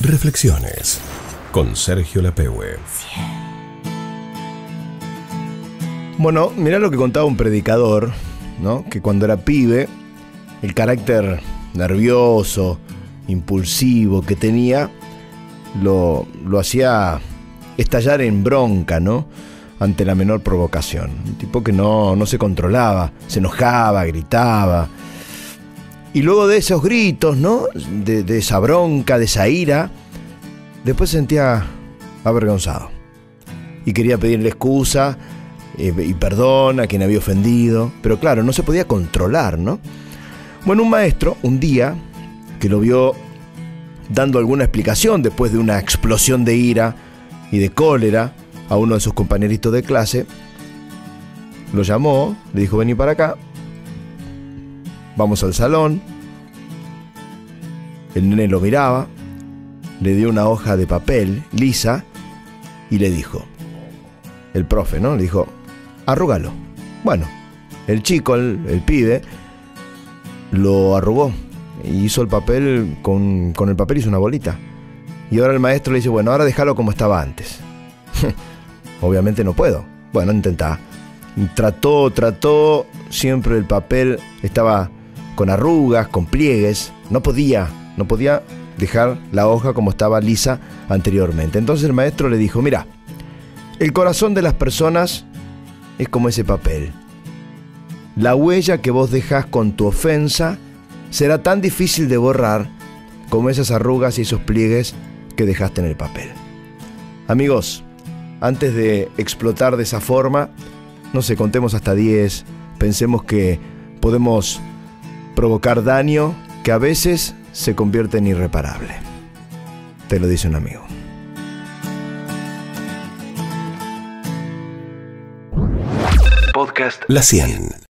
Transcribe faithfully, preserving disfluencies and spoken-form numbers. Reflexiones con Sergio Lapegüe. Bueno, mirá lo que contaba un predicador, ¿no? Que cuando era pibe, el carácter nervioso, impulsivo que tenía, lo, lo hacía estallar en bronca, ¿no? Ante la menor provocación. Un tipo que no, no se controlaba, se enojaba, gritaba. Y luego de esos gritos, ¿no? De, de esa bronca, de esa ira, después se sentía avergonzado. Y quería pedirle excusa eh, y perdón a quien había ofendido. Pero claro, no se podía controlar, ¿no? Bueno, un maestro, un día, que lo vio dando alguna explicación después de una explosión de ira y de cólera a uno de sus compañeritos de clase, lo llamó, le dijo: vení para acá. Vamos al salón. El nene lo miraba, le dio una hoja de papel lisa y le dijo, el profe, ¿no? Le dijo, arrúgalo. Bueno, el chico, el, el pibe, lo arrugó. Hizo el papel, con, con el papel hizo una bolita. Y ahora el maestro le dice, bueno, ahora déjalo como estaba antes. Obviamente no puedo. Bueno, intentá. Trató, trató, siempre el papel estaba con arrugas, con pliegues, no podía, no podía dejar la hoja como estaba lisa anteriormente. Entonces el maestro le dijo, mira, el corazón de las personas es como ese papel. La huella que vos dejás con tu ofensa será tan difícil de borrar como esas arrugas y esos pliegues que dejaste en el papel. Amigos, antes de explotar de esa forma, no sé, contemos hasta diez, pensemos que podemos provocar daño que a veces se convierte en irreparable. Te lo dice un amigo. Podcast La cien.